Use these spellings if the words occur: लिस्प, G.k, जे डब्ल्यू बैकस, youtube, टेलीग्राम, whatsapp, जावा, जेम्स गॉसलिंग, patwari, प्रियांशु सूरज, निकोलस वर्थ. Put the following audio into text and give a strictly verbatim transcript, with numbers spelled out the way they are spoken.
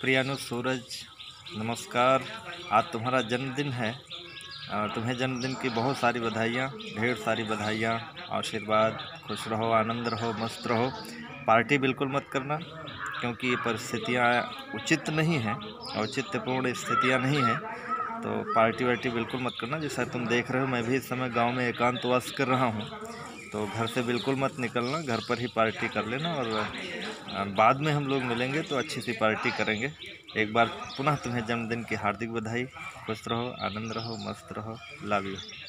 प्रियांशु सूरज, नमस्कार। आज तुम्हारा जन्मदिन है और तुम्हें जन्मदिन की बहुत सारी बधाइयाँ, ढेर सारी बधाइयाँ, आशीर्वाद। खुश रहो, आनंद रहो, मस्त रहो। पार्टी बिल्कुल मत करना, क्योंकि ये परिस्थितियाँ उचित नहीं हैं, औचित्यपूर्ण स्थितियाँ नहीं हैं। तो पार्टी वार्टी बिल्कुल मत करना। जैसा तुम देख रहे हो, मैं भी इस समय गाँव में एकांतवास कर रहा हूँ, तो घर से बिल्कुल मत निकलना, घर पर ही पार्टी कर लेना। और बाद में हम लोग मिलेंगे तो अच्छी सी पार्टी करेंगे। एक बार पुनः तुम्हें जन्मदिन की हार्दिक बधाई। खुश रहो, आनंद रहो, मस्त रहो। Love you.